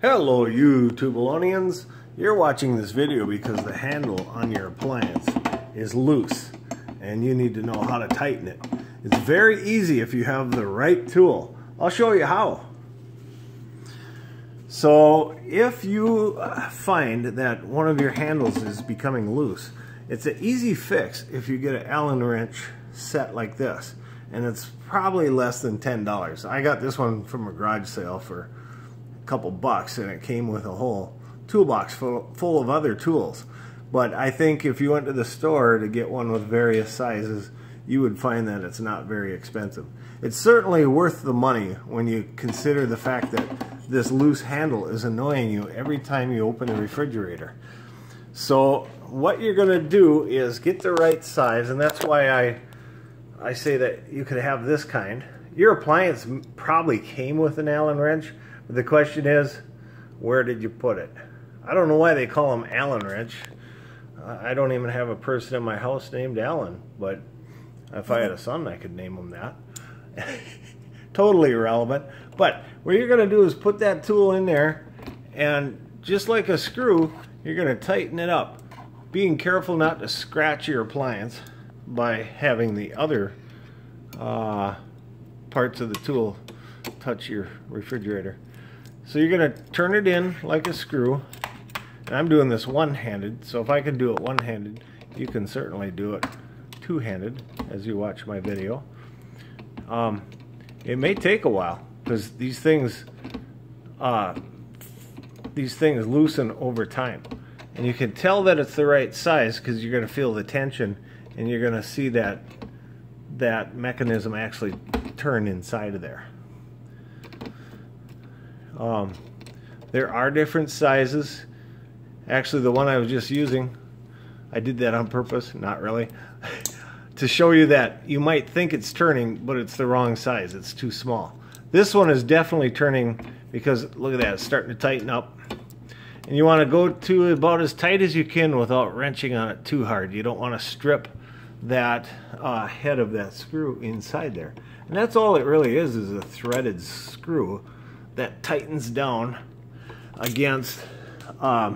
Hello you Tubalonians. You're watching this video because the handle on your appliance is loose and you need to know how to tighten it. It's very easy if you have the right tool. I'll show you how. So if you find that one of your handles is becoming loose, it's an easy fix if you get an Allen wrench set like this, and it's probably less than $10. I got this one from a garage sale for couple bucks, and it came with a whole toolbox full of other tools. But I think if you went to the store to get one with various sizes, you would find that it's not very expensive. It's certainly worth the money when you consider the fact that this loose handle is annoying you every time you open the refrigerator. So what you're going to do is get the right size, and that's why I say that you could have this kind. Your appliance probably came with an Allen wrench. The question is, where did you put it? I don't know why they call them Allen wrench. I don't even have a person in my house named Allen, but if I had a son, I could name him that. Totally irrelevant. But what you're going to do is put that tool in there, and just like a screw, you're going to tighten it up, being careful not to scratch your appliance by having the other parts of the tool touch your refrigerator. So you're going to turn it in like a screw, and I'm doing this one-handed, so if I can do it one-handed, you can certainly do it two-handed as you watch my video. It may take a while because these things loosen over time, and you can tell that it's the right size because you're going to feel the tension, and you're going to see that mechanism actually turn inside of there. There are different sizes. Actually, the one I was just using, I did that on purpose, not really, to show you that you might think it's turning, but it's the wrong size. It's too small. This one is definitely turning because, look at that, it's starting to tighten up. And you want to go to about as tight as you can without wrenching on it too hard. You don't want to strip that head of that screw inside there. And that's all it really is a threaded screw that tightens down against a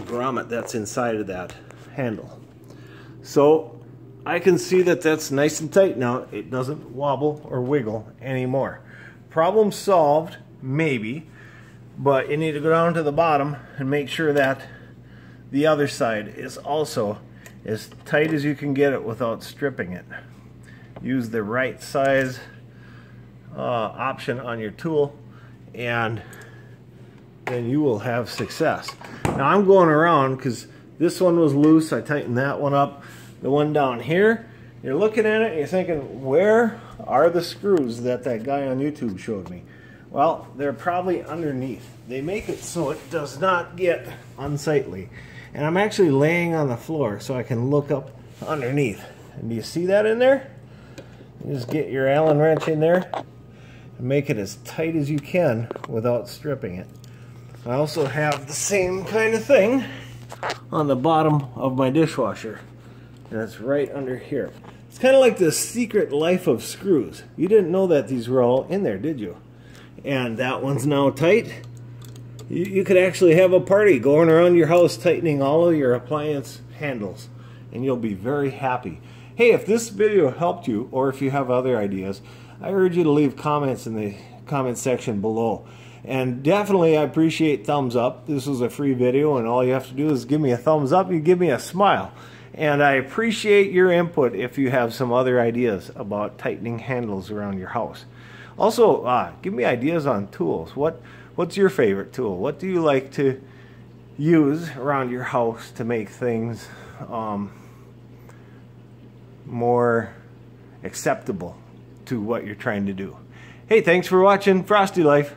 grommet that's inside of that handle. So I can see that that's nice and tight now. It doesn't wobble or wiggle anymore. Problem solved, maybe, but you need to go down to the bottom and make sure that the other side is also as tight as you can get it without stripping it. Use the right size option on your tool, and then you will have success. Now I'm going around because this one was loose. I tightened that one up. The one down here, you're looking at it and you're thinking, where are the screws that guy on YouTube showed me? Well, they're probably underneath. They make it so it does not get unsightly. And I'm actually laying on the floor so I can look up underneath. And do you see that in there? You just get your Allen wrench in there and make it as tight as you can without stripping it. I also have the same kind of thing on the bottom of my dishwasher, and it's right under here. It's kind of like the secret life of screws. You didn't know that these were all in there, did you? And that one's now tight. You could actually have a party going around your house tightening all of your appliance handles, and you'll be very happy. Hey, if this video helped you, or if you have other ideas, I urge you to leave comments in the comment section below. And definitely I appreciate thumbs up. This was a free video, and all you have to do is give me a thumbs up, you give me a smile. And I appreciate your input if you have some other ideas about tightening handles around your house. Also, give me ideas on tools. What's your favorite tool? What do you like to use around your house to make things more acceptable to what you're trying to do? Hey, thanks for watching Frosty Life.